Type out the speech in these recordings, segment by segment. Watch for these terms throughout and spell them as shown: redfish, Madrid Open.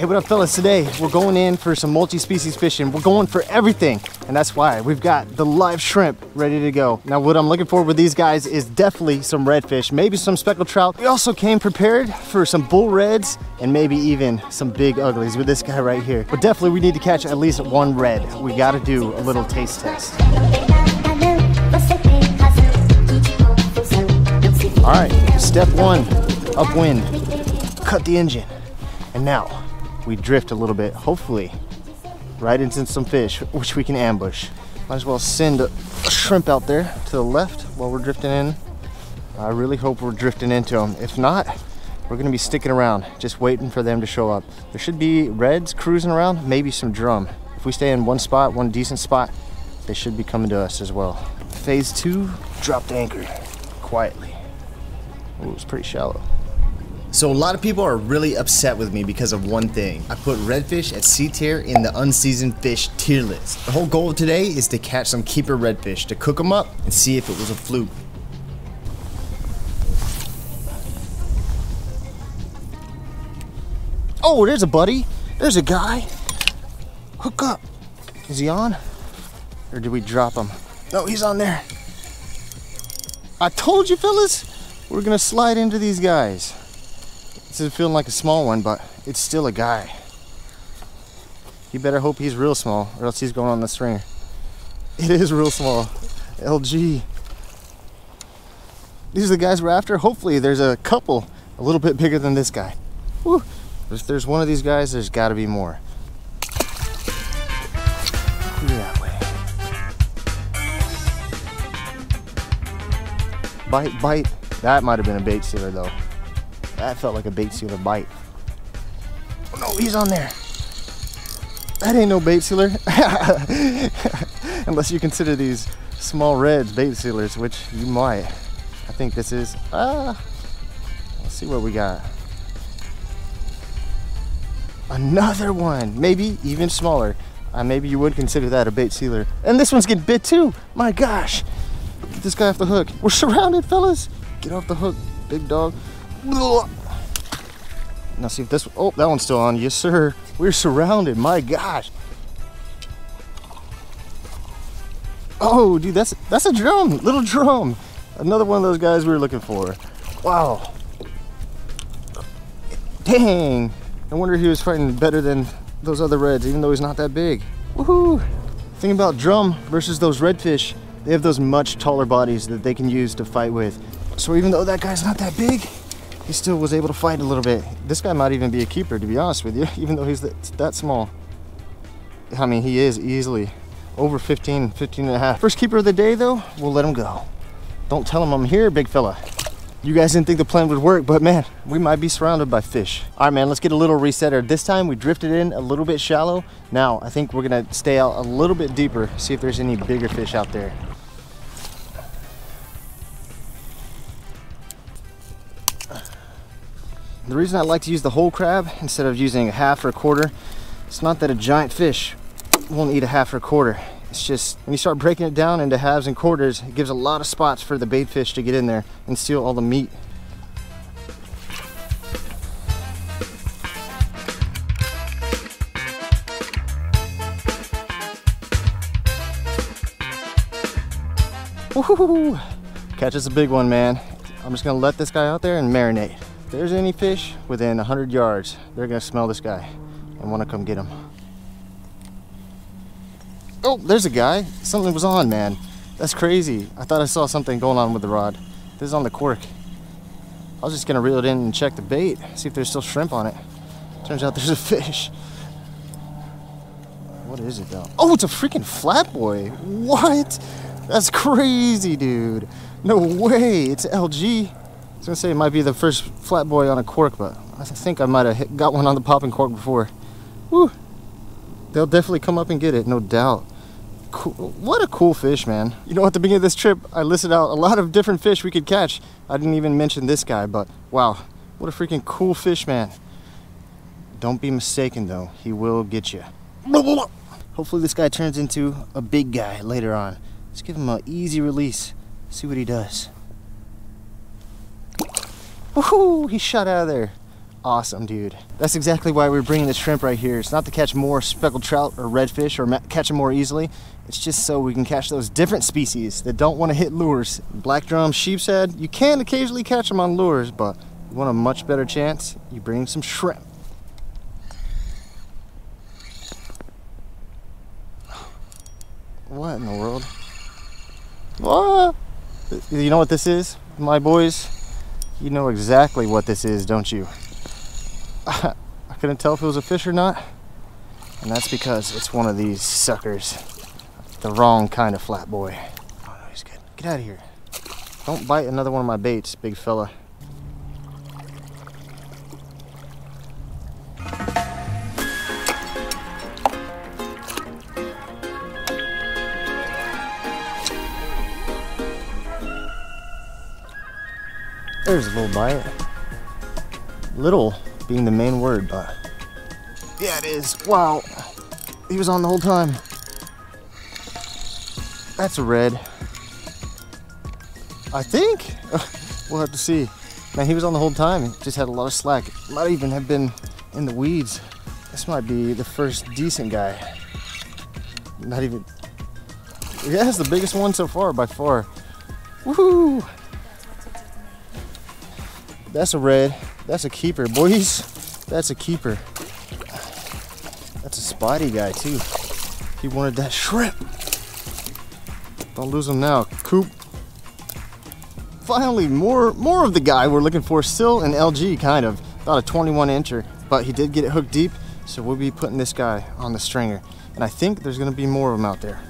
Hey, what up fellas? Today we're going in for some multi-species fishing. We're going for everything, and that's why we've got the live shrimp ready to go. Now what I'm looking for with these guys is definitely some redfish, maybe some speckled trout. We also came prepared for some bull reds and maybe even some big uglies with this guy right here. But definitely we need to catch at least one red. We gotta do a little taste test. All right, step one, upwind, cut the engine. And now we drift a little bit, hopefully right into some fish, which we can ambush. Might as well send a shrimp out there to the left while we're drifting in. I really hope we're drifting into them. If not, we're gonna be sticking around, just waiting for them to show up. There should be reds cruising around, maybe some drum. If we stay in one spot, one decent spot, they should be coming to us as well. Phase two, drop the anchor, quietly. Ooh, it's pretty shallow. So a lot of people are really upset with me because of one thing. I put redfish at C tier in the unseasoned fish tier list. The whole goal today is to catch some keeper redfish, to cook them up and see if it was a fluke. Oh, there's a buddy. There's a guy. Hook up. Is he on? Or did we drop him? No, he's on there. I told you fellas, we're gonna slide into these guys. This is feeling like a small one, but it's still a guy. You better hope he's real small, or else he's going on the stringer. It is real small. LG. These are the guys we're after. Hopefully there's a couple a little bit bigger than this guy. Woo. If there's one of these guys, there's gotta be more. That way. Bite, bite. That might have been a bait sealer though. That felt like a bait sealer bite. Oh no, he's on there. That ain't no bait sealer. Unless you consider these small reds bait sealers, which you might. I think this is, let's see what we got. Another one, maybe even smaller. Maybe you would consider that a bait sealer. And this one's getting bit too. My gosh, get this guy off the hook. We're surrounded, fellas. Get off the hook, big dog. Now see if this, oh, that one's still on. Yes, sir. We're surrounded, my gosh. Oh, dude, that's a drum, little drum. Another one of those guys we were looking for. Wow. Dang. No wonder he was fighting better than those other reds, even though he's not that big. Woohoo. Thing about drum versus those redfish, they have those much taller bodies that they can use to fight with. So even though that guy's not that big, he still was able to fight a little bit. This guy might even be a keeper, to be honest with you, even though he's that small. I mean, he is easily over 15 and a half. First keeper of the day though, we'll let him go. Don't tell him I'm here, big fella. You guys didn't think the plan would work, but man, we might be surrounded by fish. All right, man, let's get a little resetter. This time we drifted in a little bit shallow. Now, I think we're gonna stay out a little bit deeper, see if there's any bigger fish out there. The reason I like to use the whole crab instead of using a half or a quarter, it's not that a giant fish won't eat a half or a quarter. It's just when you start breaking it down into halves and quarters, it gives a lot of spots for the bait fish to get in there and steal all the meat. Woohoo! Catch us a big one, man. I'm just gonna let this guy out there and marinate. If there's any fish within 100 yards, they're gonna smell this guy and wanna come get him. Oh, there's a guy. Something was on, man. That's crazy. I thought I saw something going on with the rod. This is on the cork. I was just gonna reel it in and check the bait, see if there's still shrimp on it. Turns out there's a fish. What is it though? Oh, it's a freaking flatboy. What? That's crazy, dude. No way, it's LG. I was gonna say it might be the first flat boy on a cork, but I think I might have got one on the popping cork before. Woo! They'll definitely come up and get it, no doubt. Cool. What a cool fish, man. You know, at the beginning of this trip, I listed out a lot of different fish we could catch. I didn't even mention this guy, but wow, what a freaking cool fish, man. Don't be mistaken though, he will get you. Hopefully this guy turns into a big guy later on. Let's give him an easy release, see what he does. Woohoo! He shot out of there. awesome, dude. That's exactly why we're bringing the shrimp right here. It's not to catch more speckled trout or redfish or catch them more easily. It's just so we can catch those different species that don't want to hit lures. Black drum, sheep's head, you can occasionally catch them on lures, but you want a much better chance, you bring some shrimp. What in the world? What? You know what this is, my boys? You know exactly what this is, don't you? I couldn't tell if it was a fish or not, and that's because it's one of these suckers. The wrong kind of flat boy. Oh no, he's good. Get out of here. Don't bite another one of my baits, big fella. There's a little bite. Little being the main word, but yeah, it is. Wow, he was on the whole time. That's a red, I think. We'll have to see. Man, he was on the whole time. He just had a lot of slack. Might even have been in the weeds. This might be the first decent guy. Not even. Yeah, that's the biggest one so far by far. Woohoo! That's a red. That's a keeper, boys. That's a keeper. That's a spotty guy too. He wanted that shrimp. Don't lose him now, Coop. Finally, more of the guy we're looking for. Still an LG, kind of. Not a 21-incher, but he did get it hooked deep, so we'll be putting this guy on the stringer. And I think there's gonna be more of them out there.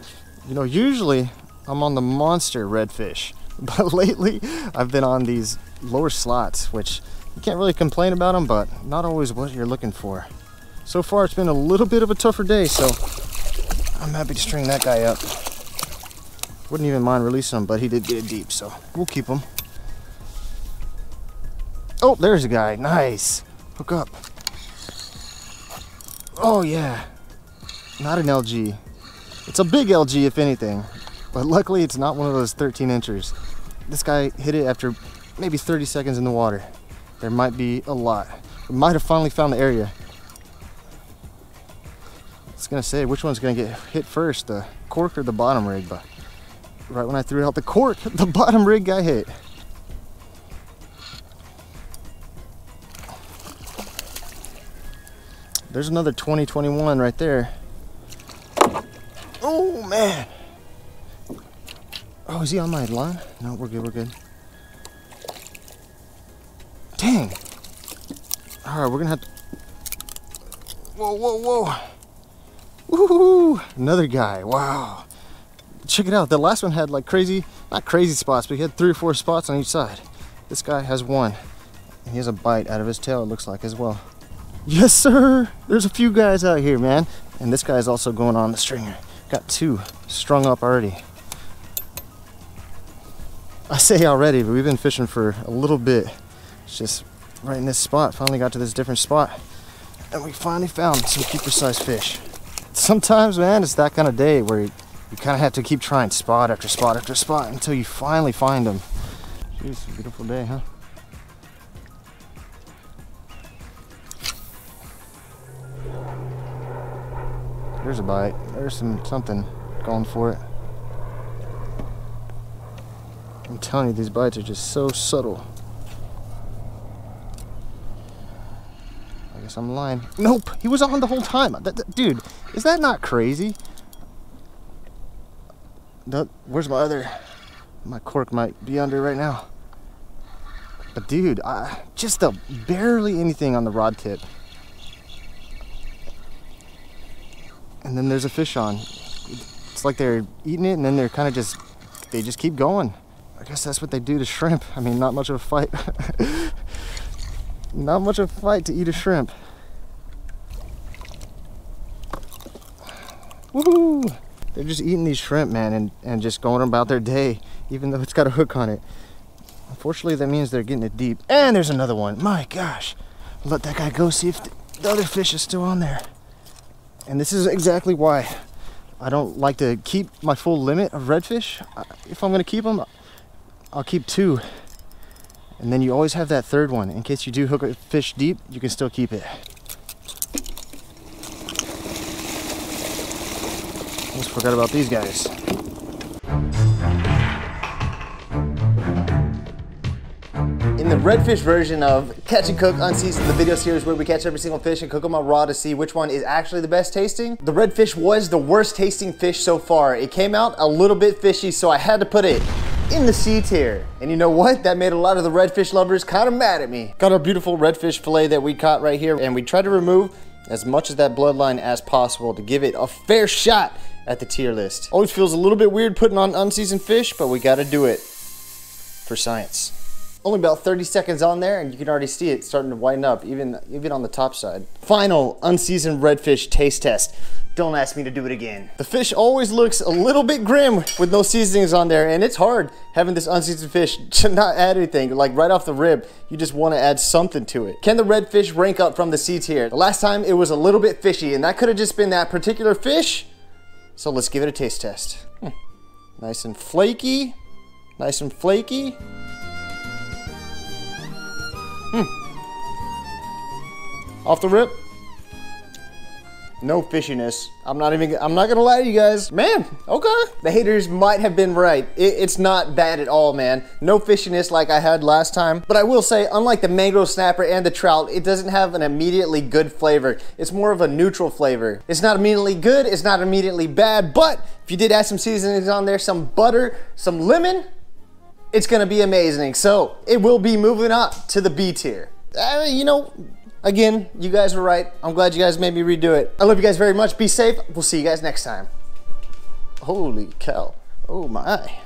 You know, usually I'm on the monster redfish, but lately I've been on these lower slots, which you can't really complain about them, but not always what you're looking for. So far, it's been a little bit of a tougher day, so I'm happy to string that guy up. Wouldn't even mind releasing him, but he did get it deep, so we'll keep him. Oh, there's a guy, nice. Hook up. Oh yeah, not an LG. It's a big LG if anything, but luckily it's not one of those 13-inchers. This guy hit it after maybe 30 seconds in the water. There might be a lot. We might have finally found the area. I was gonna say, which one's gonna get hit first, the cork or the bottom rig, but right when I threw out the cork, the bottom rig got hit. There's another 20-21 right there. Oh man. Oh, is he on my line? No, we're good, we're good. Dang. All right, we're gonna have to. Whoa, whoa, whoa. Woo-hoo-hoo. Another guy, wow. Check it out, the last one had like crazy, not crazy spots, but he had 3 or 4 spots on each side. This guy has one. And he has a bite out of his tail, it looks like, as well. Yes, sir! There's a few guys out here, man. And this guy's also going on the stringer. Got 2 strung up already. I say already, but we've been fishing for a little bit. It's just right in this spot. Finally got to this different spot. And we finally found some keeper-sized fish. Sometimes, man, it's that kind of day where you kind of have to keep trying spot after spot after spot until you finally find them. Jeez, beautiful day, huh? There's a bite. There's something going for it. I'm telling you, these bites are just so subtle. I guess I'm lying. Nope, he was on the whole time. Dude, is that not crazy? Where's my other? My cork might be under right now. But dude, just barely anything on the rod tip. And then there's a fish on. It's like they're eating it and then they're kind of just, they just keep going. I guess that's what they do to shrimp. I mean, not much of a fight. Not much of a fight to eat a shrimp. Woohoo! They're just eating these shrimp, man, and just going about their day, even though it's got a hook on it. Unfortunately, that means they're getting it deep. And there's another one. My gosh. Let that guy go, see if the other fish is still on there. And this is exactly why I don't like to keep my full limit of redfish. If I'm going to keep them, I'll keep 2. And then you always have that third one. In case you do hook a fish deep, you can still keep it. Almost forgot about these guys. In the redfish version of Catch and Cook Unseasoned, the video series where we catch every single fish and cook them up raw to see which one is actually the best tasting, the redfish was the worst tasting fish so far. It came out a little bit fishy, so I had to put it in the C tier. And you know what? That made a lot of the redfish lovers kind of mad at me. Got our beautiful redfish fillet that we caught right here, and we tried to remove as much of that bloodline as possible to give it a fair shot at the tier list. Always feels a little bit weird putting on unseasoned fish, but we gotta do it for science. Only about 30 seconds on there, and you can already see it starting to whiten up, even on the top side. Final unseasoned redfish taste test. Don't ask me to do it again. The fish always looks a little bit grim with no seasonings on there, and it's hard having this unseasoned fish to not add anything. Like right off the rib, you just want to add something to it. Can the redfish rank up from the C tier? The last time it was a little bit fishy, and that could have just been that particular fish. So let's give it a taste test. Nice and flaky, nice and flaky. Off the rip, no fishiness. I'm not gonna lie to you guys. Man, okay. The haters might have been right. It's not bad at all, man. No fishiness like I had last time. But I will say, unlike the mango snapper and the trout, it doesn't have an immediately good flavor. It's more of a neutral flavor. It's not immediately good, it's not immediately bad, but if you did add some seasonings on there, some butter, some lemon, it's gonna be amazing. So it will be moving up to the B tier. You know, again, you guys were right. I'm glad you guys made me redo it. I love you guys very much. Be safe. We'll see you guys next time. Holy cow. Oh my.